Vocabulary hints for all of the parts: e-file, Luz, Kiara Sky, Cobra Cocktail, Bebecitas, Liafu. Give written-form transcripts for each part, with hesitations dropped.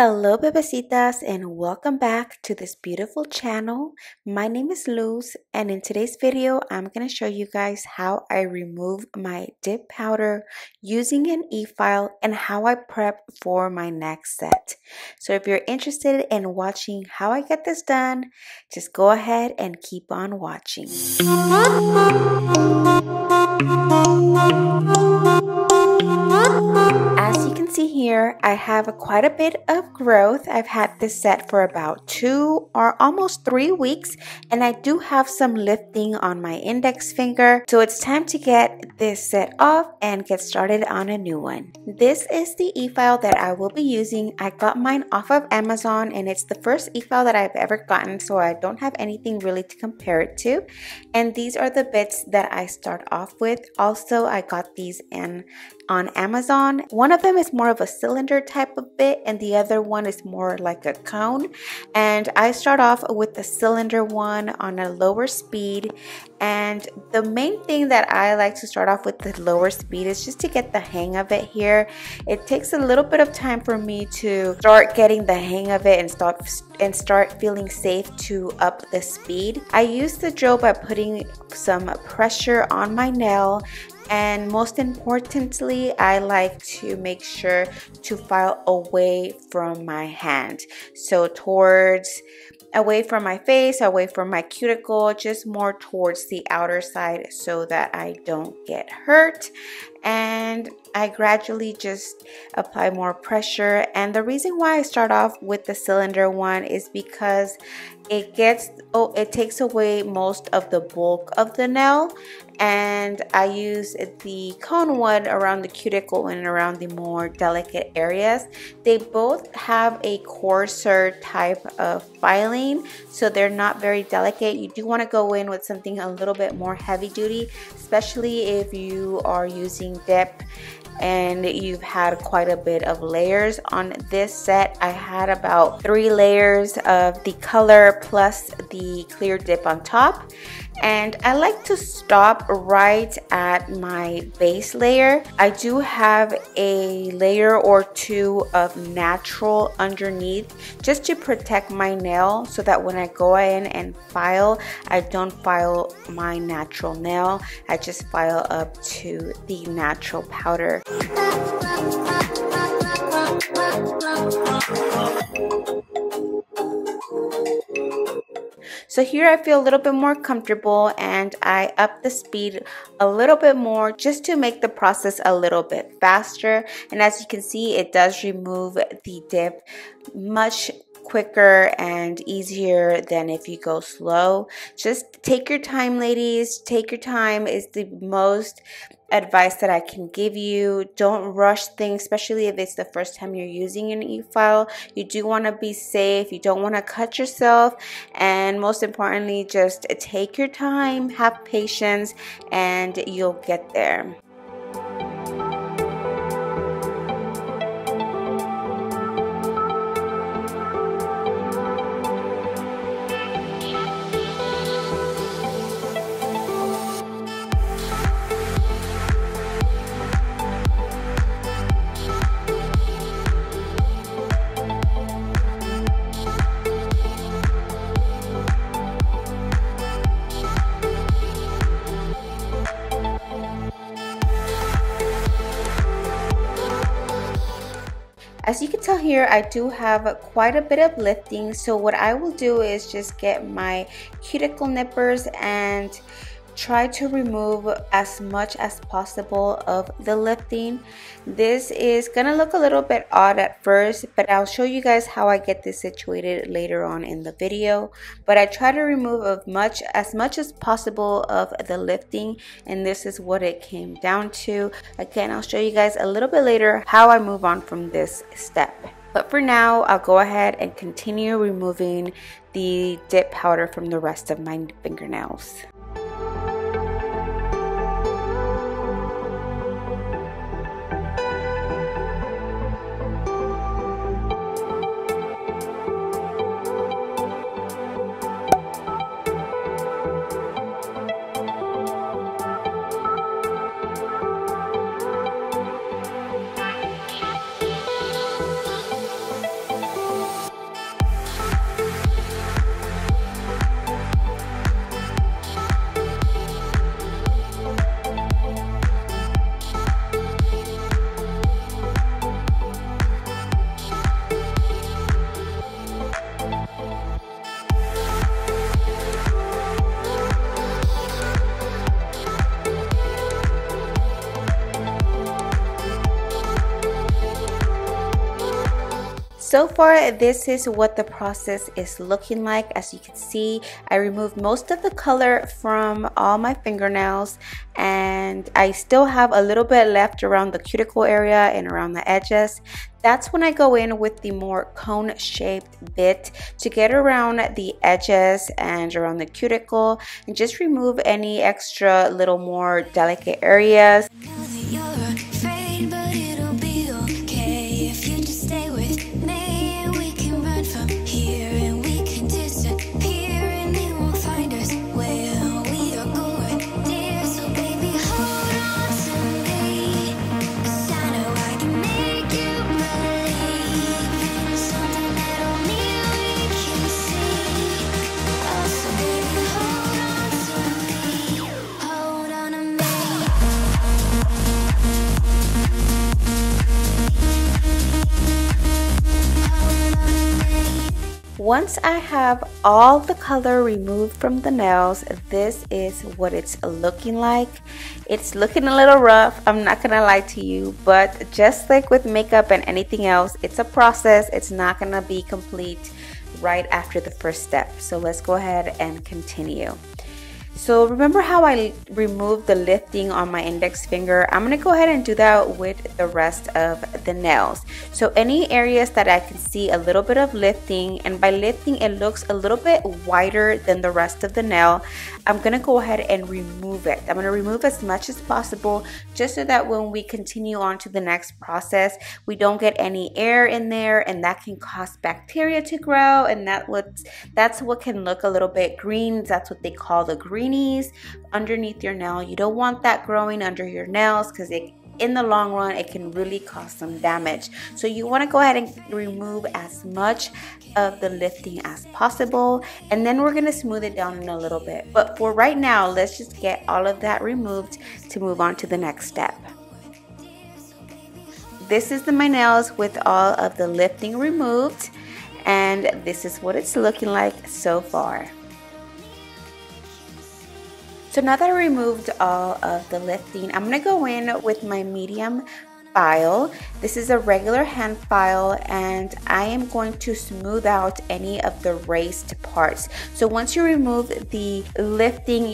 Hello bebecitas, and welcome back to this beautiful channel. My name is Luz, and in today's video I'm going to show you guys how I remove my dip powder using an e-file and how I prep for my next set. So if you're interested in watching how I get this done, just go ahead and keep on watching. As you can see here, I have quite a bit of growth. I've had this set for about 2 or almost 3 weeks, and I do have some lifting on my index finger. So it's time to get this set off and get started on a new one. This is the e-file that I will be using. I got mine off of Amazon, and it's the first e-file that I've ever gotten, so I don't have anything really to compare it to. And these are the bits that I start off with. Also, I got these on Amazon. One of them is more of a cylinder type of bit, and the other one is more like a cone. And I start off with the cylinder one on a lower speed. And the main thing that I like to start off with the lower speed is just to get the hang of it here. It takes a little bit of time for me to start getting the hang of it and start feeling safe to up the speed. I use the drill by putting some pressure on my nail. And most importantly, I like to make sure to file away from my hand. So away from my face, away from my cuticle, just more towards the outer side so that I don't get hurt. And I gradually just apply more pressure. And the reason why I start off with the cylinder one is because it takes away most of the bulk of the nail, and I use the cone one around the cuticle and around the more delicate areas. They both have a coarser type of filing, so they're not very delicate. You do want to go in with something a little bit more heavy duty, especially if you are using dip and you've had quite a bit of layers. On this set I had about 3 layers of the color plus the clear dip on top, and I like to stop right at my base layer. I do have a layer or 2 of natural underneath just to protect my nail, so that when I go in and file, I don't file my natural nail. I just file up to the natural powder. So here I feel a little bit more comfortable, and I up the speed a little bit more just to make the process a little bit faster. And as you can see, it does remove the dip much quicker and easier than if you go slow. Just take your time, ladies. Take your time is the most advice that I can give you. Don't rush things, especially if it's the first time you're using an e-file. You do want to be safe. You don't want to cut yourself, and most importantly, just take your time, have patience, and you'll get there. As you can tell here, I do have quite a bit of lifting, so what I will do is just get my cuticle nippers and try to remove as much as possible of the lifting. This is gonna look a little bit odd at first, but I'll show you guys how I get this situated later on in the video. But I try to remove as much as possible of the lifting, and this is what it came down to. Again, I'll show you guys a little bit later how I move on from this step. But for now, I'll go ahead and continue removing the dip powder from the rest of my fingernails. So far, this is what the process is looking like. As you can see, I removed most of the color from all my fingernails, and I still have a little bit left around the cuticle area and around the edges. That's when I go in with the more cone shaped bit to get around the edges and around the cuticle and just remove any extra little more delicate areas. Once I have all the color removed from the nails, this is what it's looking like. It's looking a little rough, I'm not gonna lie to you, but just like with makeup and anything else, it's a process. It's not gonna be complete right after the first step. So let's go ahead and continue. So remember how I removed the lifting on my index finger? I'm gonna go ahead and do that with the rest of the nails. So any areas that I can see a little bit of lifting, and by lifting it looks a little bit wider than the rest of the nail, I'm gonna go ahead and remove it. I'm gonna remove as much as possible just so that when we continue on to the next process, we don't get any air in there, and that can cause bacteria to grow, and that's what can look a little bit green. That's what they call the green underneath your nail. You don't want that growing under your nails because in the long run it can really cause some damage. So you want to go ahead and remove as much of the lifting as possible, and then we're going to smooth it down in a little bit. But for right now, let's just get all of that removed to move on to the next step. This is my nails with all of the lifting removed, and this is what it's looking like so far. So now that I removed all of the lifting, I'm gonna go in with my medium file. This is a regular hand file, and I am going to smooth out any of the raised parts. So once you remove the lifting,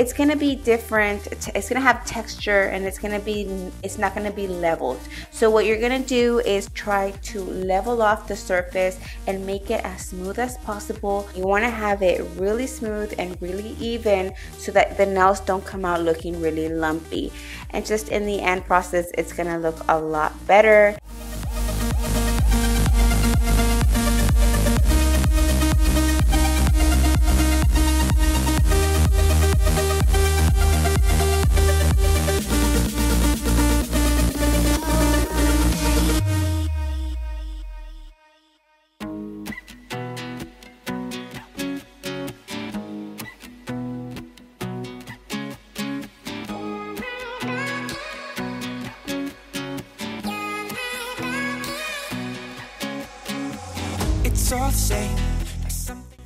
it's going to be different. It's going to have texture, and it's not going to be leveled. So what you're going to do is try to level off the surface and make it as smooth as possible. You want to have it really smooth and really even so that the nails don't come out looking really lumpy, and just in the end process it's going to look a lot better.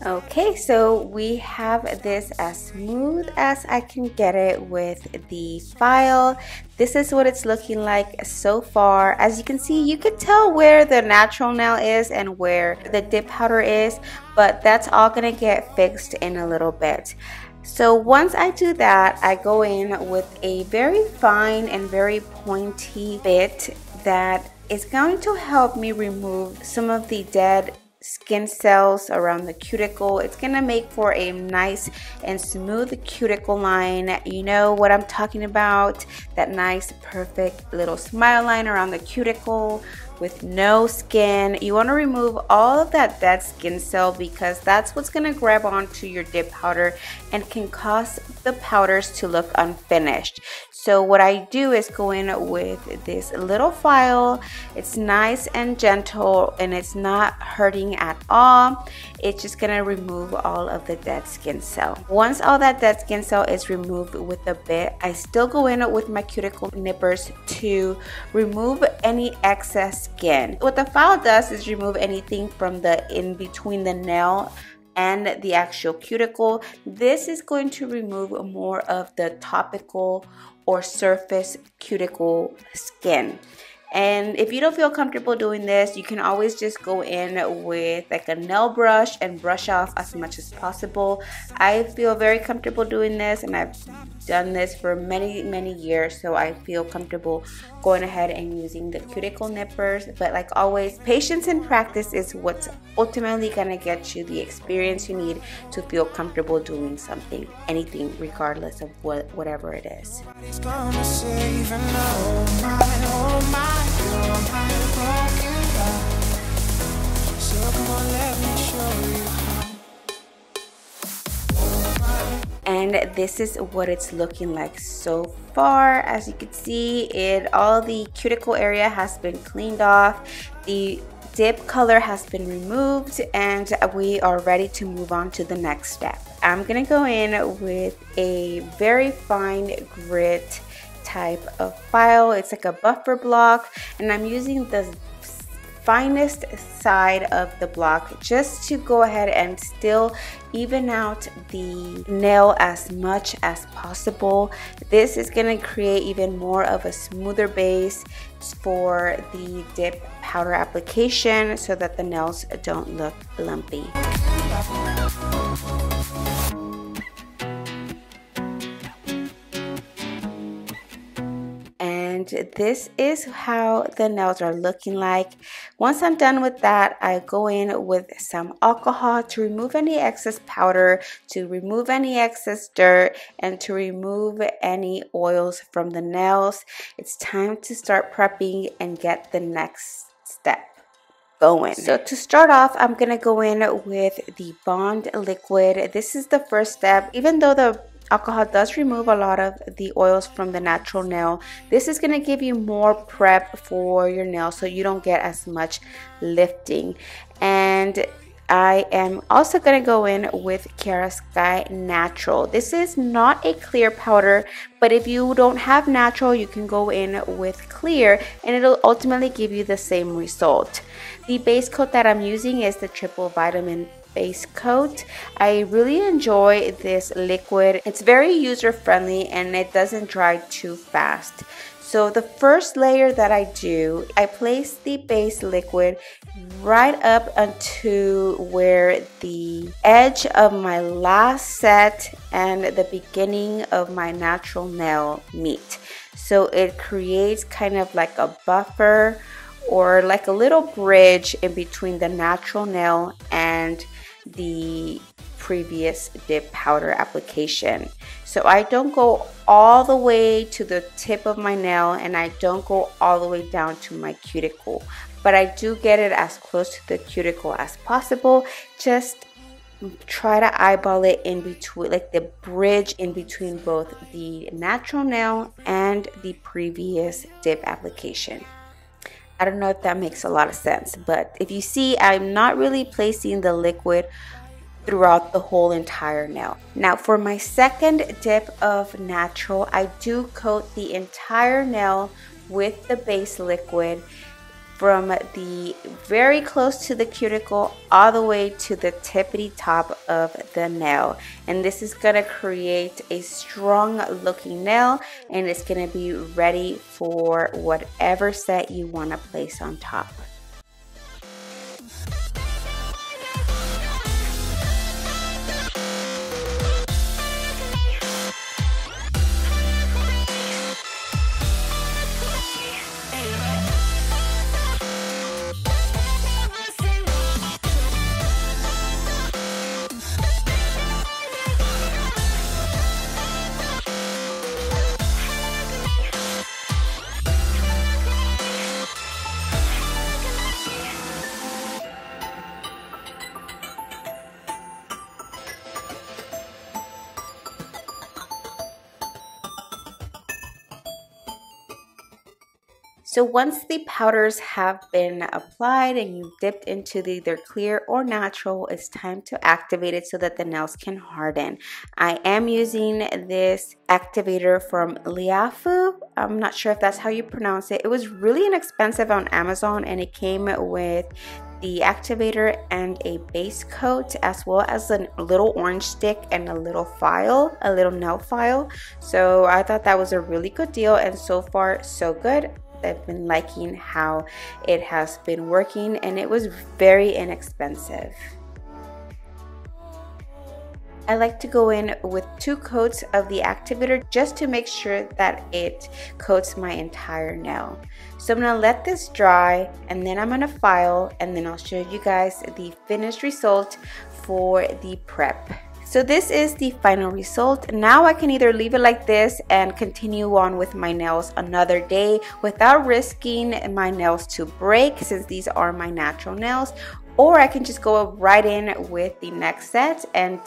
Okay, so we have this as smooth as I can get it with the file. This is what it's looking like so far. As you can see, you can tell where the natural nail is and where the dip powder is, but that's all gonna get fixed in a little bit. So once I do that, I go in with a very fine and very pointy bit that is going to help me remove some of the dead skin cells around the cuticle. It's gonna make for a nice and smooth cuticle line. You know what I'm talking about, that nice perfect little smile line around the cuticle with no skin. You want to remove all of that dead skin cell because that's what's going to grab onto your dip powder and can cause the powders to look unfinished. So what I do is go in with this little file. It's nice and gentle, and it's not hurting at all. It's just going to remove all of the dead skin cell. Once all that dead skin cell is removed with a bit, I still go in with my cuticle nippers to remove any excess skin. What the file does is remove anything from the in between the nail and the actual cuticle. This is going to remove more of the topical or surface cuticle skin. And if you don't feel comfortable doing this, you can always just go in with like a nail brush and brush off as much as possible. I feel very comfortable doing this, and I've done this for many years, so I feel comfortable going ahead and using the cuticle nippers. But like always, patience and practice is what's ultimately gonna get you the experience you need to feel comfortable doing something, anything, regardless of whatever it is. And this is what it's looking like so far. As you can see, all the cuticle area has been cleaned off, the dip color has been removed, and we are ready to move on to the next step. I'm gonna go in with a very fine grit type of file. It's like a buffer block, and I'm using the finest side of the block just to go ahead and still even out the nail as much as possible. This is going to create even more of a smoother base for the dip powder application so that the nails don't look lumpy. And this is how the nails are looking like. Once I'm done with that, I go in with some alcohol to remove any excess powder, to remove any excess dirt, and to remove any oils from the nails. It's time to start prepping and get the next step going. So to start off, I'm gonna go in with the Bond liquid. This is the first step. Even though the alcohol does remove a lot of the oils from the natural nail, this is going to give you more prep for your nail so you don't get as much lifting. And I am also going to go in with Kiara Sky Natural. This is not a clear powder, but if you don't have natural, you can go in with clear and it'll ultimately give you the same result. The base coat that I'm using is the Triple Vitamin base coat. I really enjoy this liquid. It's very user friendly and it doesn't dry too fast. So the first layer that I do, I place the base liquid right up onto where the edge of my last set and the beginning of my natural nail meet. So it creates kind of like a buffer or like a little bridge in between the natural nail and the previous dip powder application. So I don't go all the way to the tip of my nail and I don't go all the way down to my cuticle, but I do get it as close to the cuticle as possible. Just try to eyeball it in between, like the bridge in between both the natural nail and the previous dip application. I don't know if that makes a lot of sense, but if you see, I'm not really placing the liquid throughout the whole entire nail. Now for my second dip of natural, I do coat the entire nail with the base liquid from the very close to the cuticle all the way to the tippity top of the nail. And this is gonna create a strong looking nail, and it's gonna be ready for whatever set you wanna place on top. So once the powders have been applied and you've dipped into either clear or natural, it's time to activate it so that the nails can harden. I am using this activator from Liafu. I'm not sure if that's how you pronounce it. It was really inexpensive on Amazon, and it came with the activator and a base coat, as well as a little orange stick and a little file, a little nail file. So I thought that was a really good deal, and so far so good. I've been liking how it has been working, and it was very inexpensive. I like to go in with 2 coats of the activator just to make sure that it coats my entire nail. So I'm going to let this dry, and then I'm going to file, and then I'll show you guys the finished result for the prep. So this is the final result. Now I can either leave it like this and continue on with my nails another day without risking my nails to break, since these are my natural nails, or I can just go right in with the next set and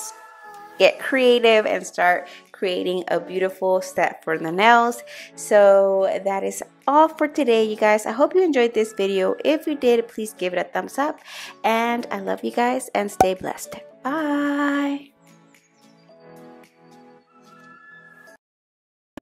get creative and start creating a beautiful set for the nails. So that is all for today, you guys. I hope you enjoyed this video. If you did, please give it a thumbs up, and I love you guys, and stay blessed. Bye.